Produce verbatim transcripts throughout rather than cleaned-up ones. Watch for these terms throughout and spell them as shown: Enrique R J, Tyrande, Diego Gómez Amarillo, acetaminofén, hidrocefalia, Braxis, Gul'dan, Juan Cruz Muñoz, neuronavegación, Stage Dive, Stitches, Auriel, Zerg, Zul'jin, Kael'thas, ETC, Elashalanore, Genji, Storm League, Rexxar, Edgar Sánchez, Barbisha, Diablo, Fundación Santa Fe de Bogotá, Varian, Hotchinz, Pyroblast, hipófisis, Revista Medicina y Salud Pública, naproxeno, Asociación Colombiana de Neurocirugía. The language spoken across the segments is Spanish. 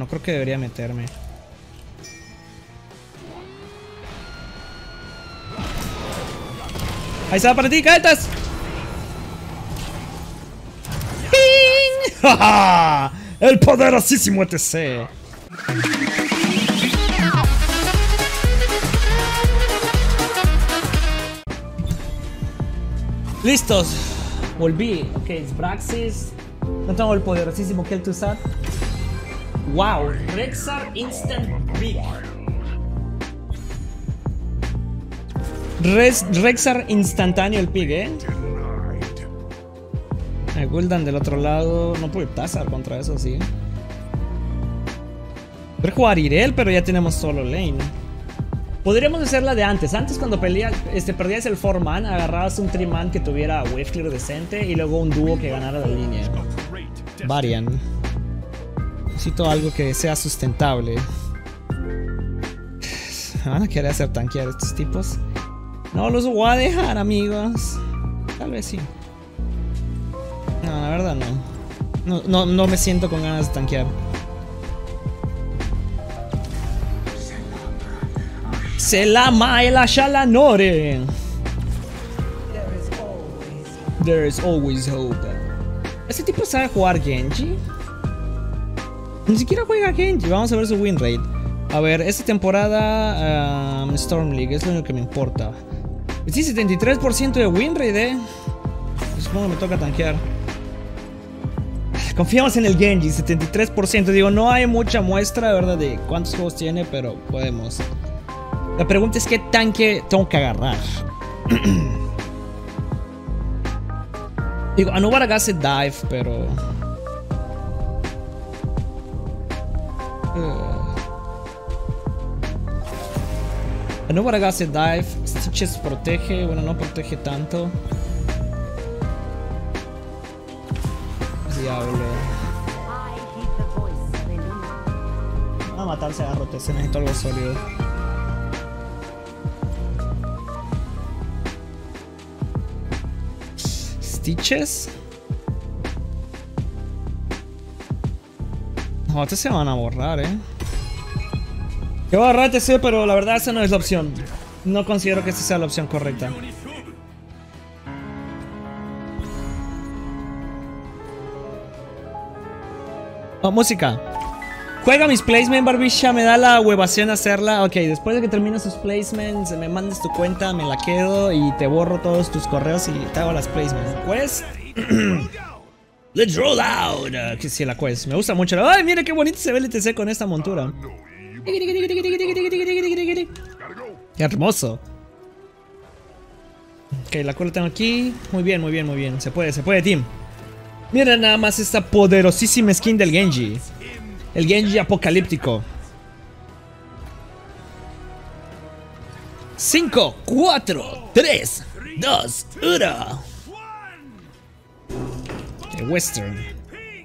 No creo que debería meterme. Ahí está para ti, Kael'thas. El poderosísimo E T C. Listos. Volví. Ok, es Braxis. No tengo el poderosísimo Kael'thas. Wow, Rexxar Instant Big. Res, Rexxar instantáneo el pig, eh. El Gul'dan del otro lado. No pude pasar contra eso, sí. Voy a jugar Auriel, pero ya tenemos solo lane. Podríamos hacer la de antes. Antes, cuando peleas, este, perdías el four man, agarrabas un three man que tuviera wave clear decente y luego un dúo que ganara la línea. Varian. Necesito algo que sea sustentable. ¿Me van a querer hacer tanquear estos tipos? No los voy a dejar, amigos. Tal vez sí. No, la verdad no. No, no, no me siento con ganas de tanquear. Se llama Elashalanore. There is always hope. ¿Ese tipo sabe jugar Genji? Ni siquiera juega Genji. Vamos a ver su win rate. A ver, esta temporada um, Storm League es lo único que me importa. Sí, setenta y tres por ciento de win rate, eh. Supongo que me toca tanquear. Confiamos en el Genji, setenta y tres por ciento. Digo, no hay mucha muestra, ¿verdad? De cuántos juegos tiene, pero podemos. La pregunta es qué tanque tengo que agarrar. Digo, no voy a hacer dive, pero... Uh. No para hacer dive. Stitches protege. Bueno, no protege tanto. Diablo. Van a matarse a rotes. Necesito algo sólido. Stitches. No, estos se van a borrar, eh. Yo voy a agarrar T C, pero la verdad esa no es la opción. No considero que esa sea la opción correcta. Oh, música. Juega mis placements, Barbisha. Me da la huevación hacerla. Ok, después de que termines tus placements, me mandes tu cuenta, me la quedo y te borro todos tus correos y te hago las placements. Pues... Let's roll out. Uh, que sí, la quest. Me gusta mucho. Ay, mira qué bonito se ve el E T C con esta montura. Qué hermoso. Ok, la cual tengo aquí. Muy bien, muy bien, muy bien. Se puede, se puede, team. Mira nada más esta poderosísima skin del Genji. El Genji apocalíptico. cinco, cuatro, tres, dos, uno. Western.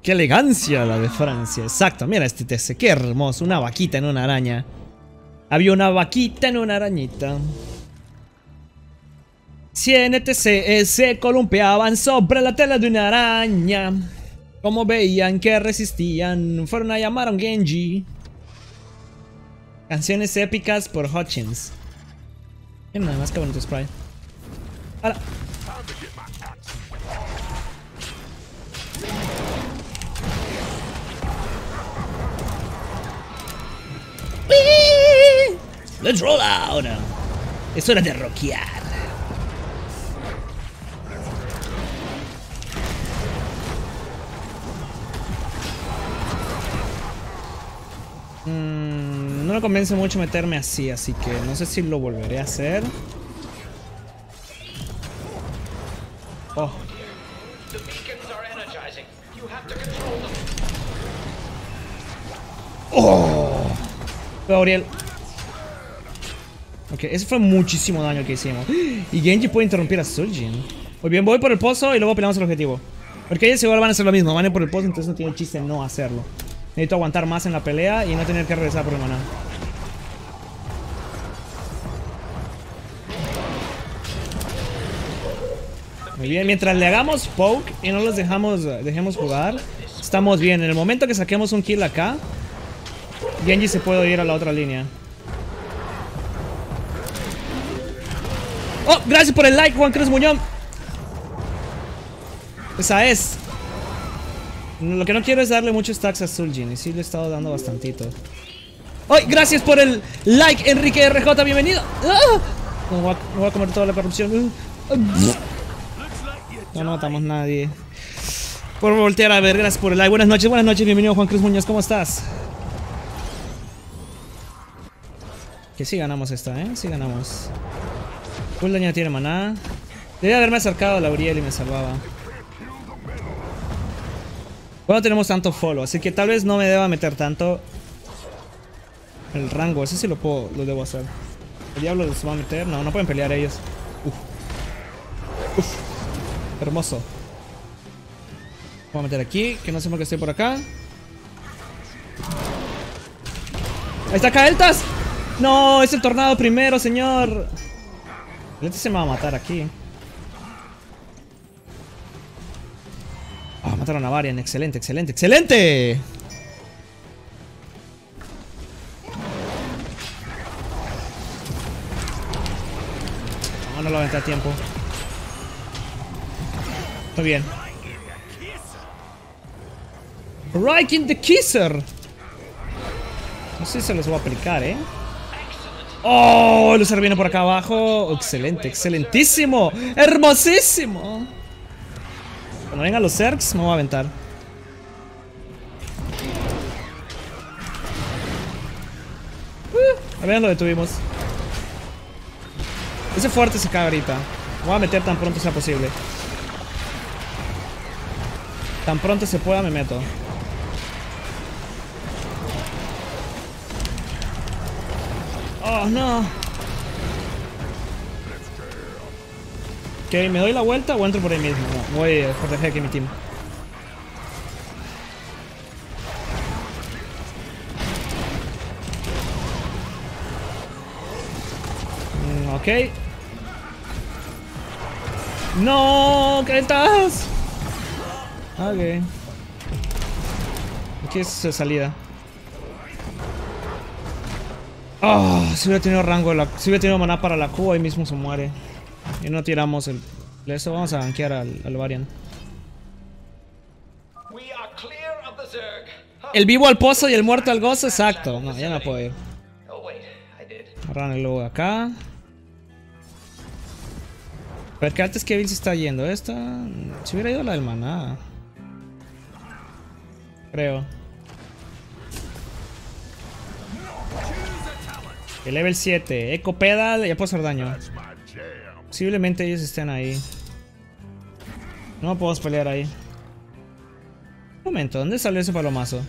¡Qué elegancia la de Francia! Exacto, mira este T C, qué hermoso. Una vaquita en una araña. Había una vaquita en una arañita. cien E T C se columpiaban sobre la tela de una araña. Como veían que resistían, fueron a llamar a un Genji. Canciones épicas por Hotchinz. Miren nada más que bonito spray. ¡Hala! Let's roll out. Es hora de rockear. Mm, no me convence mucho meterme así, así que no sé si lo volveré a hacer. Oh. Oh. Auriel. Ok, ese fue muchísimo daño que hicimos. Y Genji puede interrumpir a Zul'jin. Muy bien, voy por el pozo y luego peleamos el objetivo. Porque ellos igual van a hacer lo mismo, van a ir por el pozo, entonces no tiene chiste no hacerlo. Necesito aguantar más en la pelea y no tener que regresar por el maná. Muy bien, mientras le hagamos poke y no los dejamos, dejemos jugar, estamos bien. En el momento que saquemos un kill acá, Genji se puede ir a la otra línea. Oh, gracias por el like, Juan Cruz Muñoz. Esa es. Lo que no quiero es darle muchos stacks a Zul'jin. Y sí le he estado dando bastantito. ¡Oh! Gracias por el like, Enrique R J. Bienvenido. ¡Ah! Me voy, a, me voy a comer toda la corrupción. No matamos a nadie. Por voltear a ver. Gracias por el like. Buenas noches, buenas noches. Bienvenido, Juan Cruz Muñoz. ¿Cómo estás? Que sí ganamos esta, ¿eh? Sí ganamos. Gul'dan ya tiene maná. Debe haberme acercado a la Auriel y me salvaba. Bueno, tenemos tanto follow, así que tal vez no me deba meter tanto el rango. Eso sí lo puedo, lo debo hacer. ¿El diablo los va a meter? No, no pueden pelear ellos. Uf. Uf. Hermoso. Voy a meter aquí, que no sé por qué estoy por acá. ¡Ahí está Kael'thas! ¡No! ¡Es el tornado primero, señor! El E T C me va a matar aquí. Ah, oh, mataron a Varian. Excelente, excelente, excelente. No, no lo aventé a tiempo. Está bien. Riking the Kisser. No sé si se los voy a aplicar, eh. Oh, el user viene por acá abajo. Excelente, excelentísimo. Hermosísimo. Cuando vengan los Zergs, me voy a aventar. Uh, a ver, lo detuvimos. Ese fuerte se cae ahorita. Me voy a meter tan pronto sea posible. Tan pronto se pueda, me meto. Oh, no. Ok, ¿me doy la vuelta o entro por ahí mismo? No, voy a proteger aquí mi team. Mm, ok. ¡No! ¡Calentas! Ok. Aquí es eh, salida. Oh, si hubiera tenido rango, la, si hubiera tenido maná para la Q, ahí mismo se muere. Y no tiramos el... Eso vamos a gankear al, al Varian. El vivo al pozo y el muerto al gozo, exacto. No, ya no puedo ir. Agarran el lobo de acá. A ver, que antes que Bill se está yendo. Esta... Si hubiera ido la del maná. Creo. El level siete. Eco pedal, ya puedo hacer daño. Posiblemente ellos estén ahí. No podemos pelear ahí. Un momento, ¿dónde salió ese palomazo?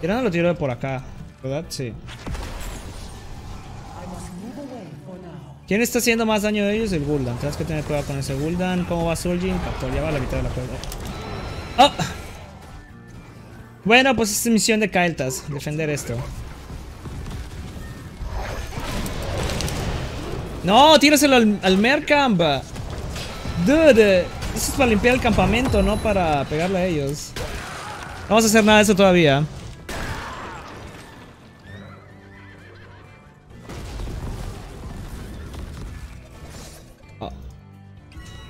Tirando lo tiro de por acá, ¿verdad? Sí. ¿Quién está haciendo más daño de ellos? El Gul'dan. Tienes que tener cuidado con ese Gul'dan. ¿Cómo va Zul'jin? Ya va a la mitad de la cuerda. ¡Oh! Bueno, pues es misión de Kael'thas. Defender esto. No, tíraselo al, al Mercamp. Dude, eso es para limpiar el campamento, no para pegarle a ellos. No vamos a hacer nada de eso todavía. Oh.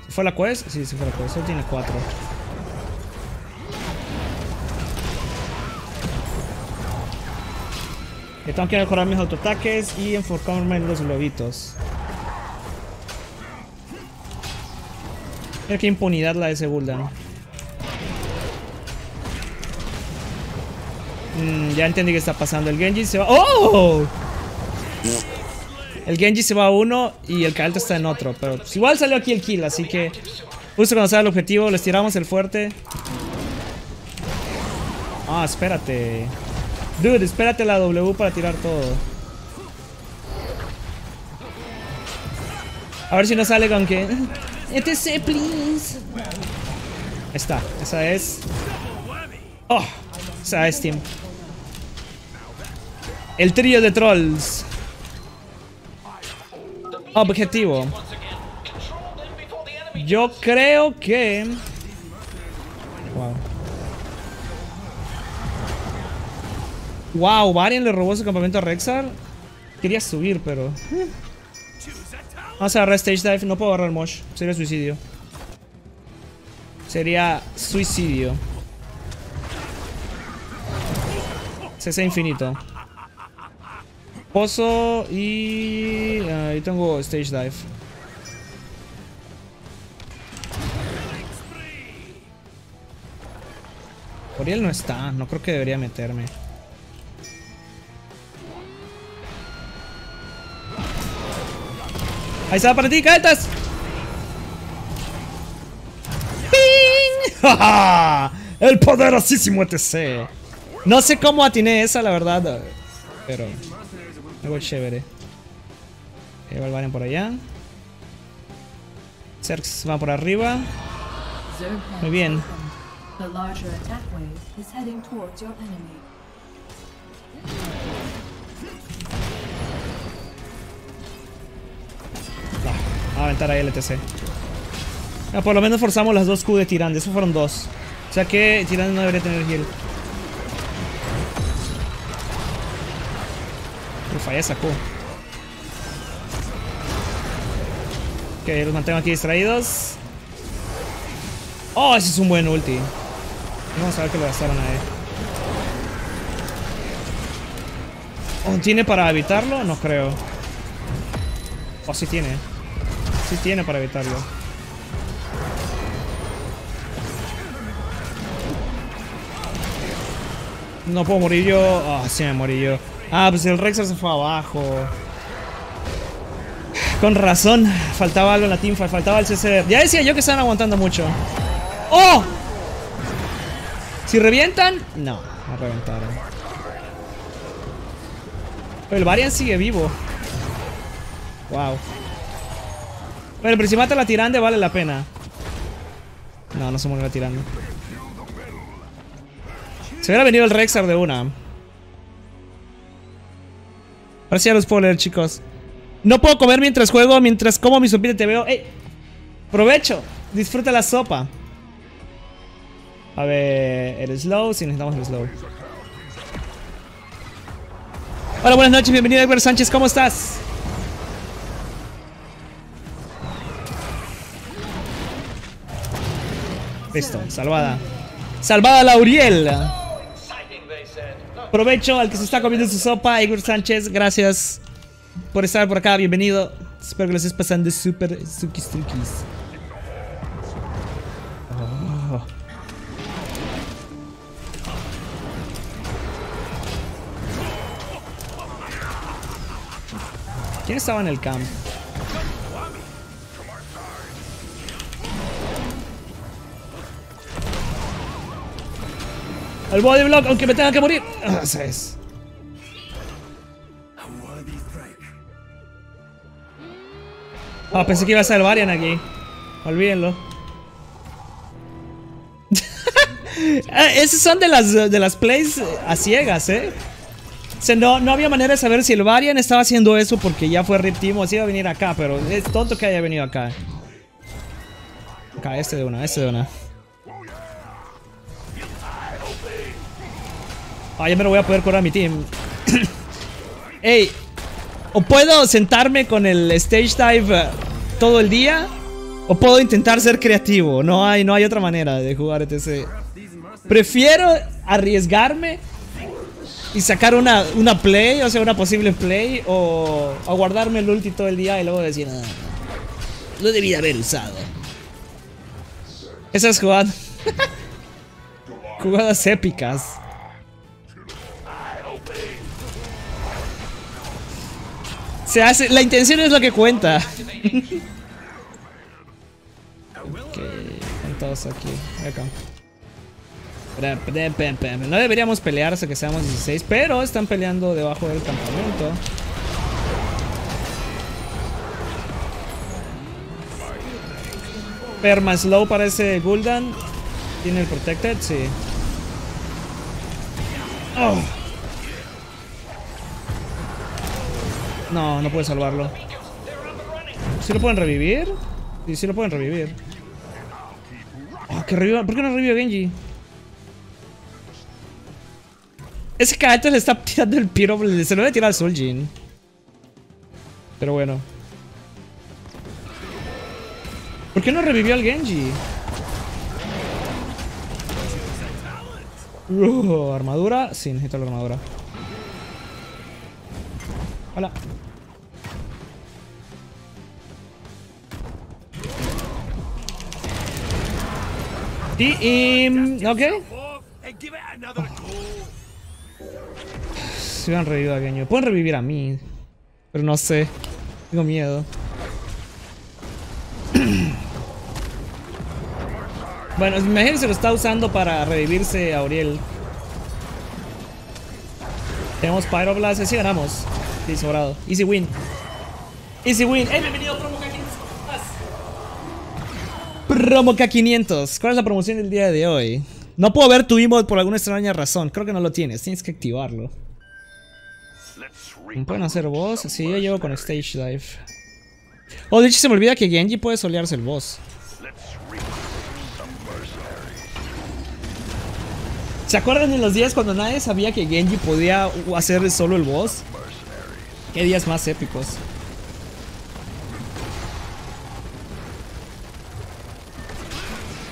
¿Se fue la quest? Sí, se fue la quest. Solo tiene cuatro. Yo tengo que mejorar mis autoataques y enfocarme en los globitos. Mira qué impunidad la de ese Gul'dan. Mm, ya entendí qué está pasando. El Genji se va... ¡Oh! El Genji se va a uno y el Kael'thas está en otro. Pero pues, igual salió aquí el kill, así que... Justo cuando sale el objetivo, les tiramos el fuerte. Ah, espérate. Dude, espérate la W para tirar todo. A ver si no sale con que... E T C, please. Está, esa es. Oh, esa es team. El trío de trolls. Objetivo. Yo creo que... Wow. Wow, Varian le robó su campamento a Rexxar. Quería subir, pero... Eh. Vamos a agarrar Stage Dive. No puedo agarrar Mosh. Sería suicidio. Sería suicidio. C C infinito. Pozo y... Ahí tengo Stage Dive. Auriel no está. No creo que debería meterme. Ahí se va para ti, Kael'thas. El poderosísimo E T C. No sé cómo atiné esa, la verdad. Pero... algo chévere. Ahí va el Varian por allá. Zerx va por arriba. Muy bien. Va a aventar ahí el E T C. Ah, por lo menos forzamos las dos Q de Tyrande. Esos fueron dos. O sea que Tyrande no debería tener heal. Me falla esa Q. Ok, los mantengo aquí distraídos. Oh, ese es un buen ulti. Vamos a ver que lo gastaron a él. Oh, ¿tiene para evitarlo? No creo. Oh, sí tiene. Sí tiene para evitarlo. No puedo morir yo. Ah, oh, sí me morí yo. Ah, pues el Rexxar se fue abajo. Con razón. Faltaba algo en la teamfight. Faltaba el C C. Ya decía yo que estaban aguantando mucho. ¡Oh! Si revientan... No, no reventaron. Pero el Varian sigue vivo. Wow. Bueno, pero si mata a la Tyrande vale la pena. No, no se muere la Tyrande. Se hubiera venido el Rexxar de una. Ahora sí ya los puedo leer, chicos. No puedo comer mientras juego. Mientras como mi sopita te veo. ¡Ey! ¡Provecho! Disfruta la sopa. A ver... el slow. Sí, necesitamos el slow. Hola, buenas noches. Bienvenido, Edgar Sánchez. ¿Cómo estás? Listo. Salvada. Salvada la Auriel. Provecho al que se está comiendo su sopa. Edgar Sánchez, gracias por estar por acá. Bienvenido. Espero que lo estés pasando súper suquis truquis. Oh. ¿Quién estaba en el camp? El body block, aunque me tenga que morir. Eso es. Ah, oh, pensé que iba a ser Varian aquí. Olvídenlo. Esas son de las, de las plays a ciegas, eh. O sea, no, no había manera de saber si el Varian estaba haciendo eso porque ya fue Rip Team o si iba a venir acá, pero es tonto que haya venido acá. Acá, este de una, este de una. Ah, ya me lo voy a poder curar a mi team. Ey, o puedo sentarme con el Stage Dive uh, todo el día, o puedo intentar ser creativo. No hay, no hay otra manera de jugar E T C. Prefiero arriesgarme y sacar una, una play, o sea, una posible play, o aguardarme el ulti todo el día y luego decir, ah, lo debí de haber usado. Esas jugadas jugadas épicas. Se hace, la intención es lo que cuenta. Ok, están todos aquí. Acá. No deberíamos pelear hasta que seamos dieciséis, pero están peleando debajo del campamento. Perma slow para ese Gul'dan. ¿Tiene el protected? Sí. Oh. No, no puede salvarlo. ¿Sí lo pueden revivir? Sí, sí lo pueden revivir. Oh, que reviva. ¿Por qué no revive Genji? Ese Kael'thas le está tirando el Pyroblast. Se lo debe tirar al Zul'jin. Pero bueno. ¿Por qué no revivió al Genji? Uh, ¿Armadura? Sí, necesito la armadura. Hola. Y... Um, ok. Se hubieran revivido a Genji. Pueden revivir a mí. Pero no sé. Tengo miedo. Bueno, imagínense, lo está usando para revivirse a Auriel. Tenemos Pyroblast, así ganamos. Sí, sobrado. Easy win. Easy win. ¡Hey, bienvenido a Promo K quinientos! Promo K quinientos. ¿Cuál es la promoción del día de hoy? No puedo ver tu emote por alguna extraña razón. Creo que no lo tienes. Tienes que activarlo. ¿Pueden hacer boss? Sí, yo llevo con Stage Dive. Oh, de hecho se me olvida que Genji puede solearse el boss. ¿Se acuerdan en los días cuando nadie sabía que Genji podía hacer solo el boss? ¡Qué días más épicos!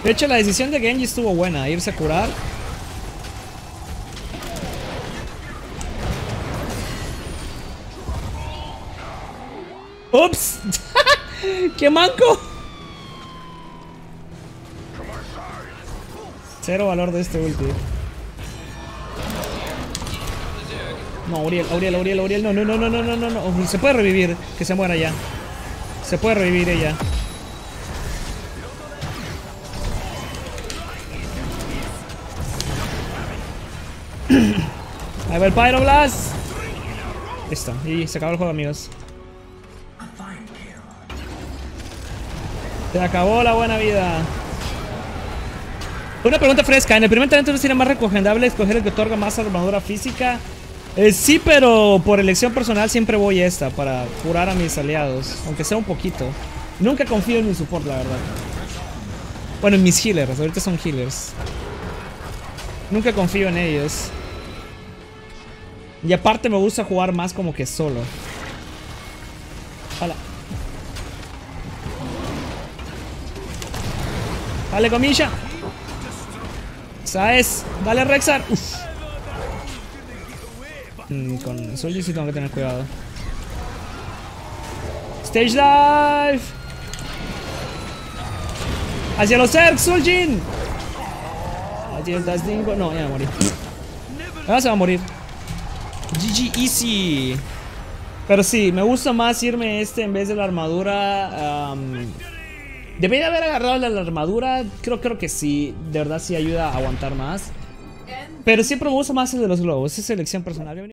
De hecho, la decisión de Genji estuvo buena, irse a curar. ¡Ups! ¡Qué manco! Cero valor de este ulti. No, Auriel, Auriel, Auriel, Auriel. No, no, no, no, no, no, no. Se puede revivir. Que se muera ya. Se puede revivir ella. Ahí va el Pyroblast. Listo. Y se acabó el juego, amigos. Se acabó la buena vida. Una pregunta fresca. ¿En el primer talento no sería más recomendable escoger el que otorga más armadura física? Eh, sí, pero por elección personal siempre voy a esta para curar a mis aliados, aunque sea un poquito. Nunca confío en mi support, la verdad. Bueno, en mis healers, ahorita son healers. Nunca confío en ellos. Y aparte me gusta jugar más como que solo. Hola. Dale, comilla. Esa es. Dale, Rexxar. Uf. Con Zul'jin sí tengo que tener cuidado. Stage Dive. Hacia los Zerg, Zul'jin. Allí el Dasdingo. No, ya me morí. Ahora se va a morir. G G easy. Pero sí, me gusta más irme este en vez de la armadura. Um, Debería haber agarrado la armadura. Creo, creo que sí. De verdad sí ayuda a aguantar más. Pero siempre me gusta más el de los globos. Es elección personal.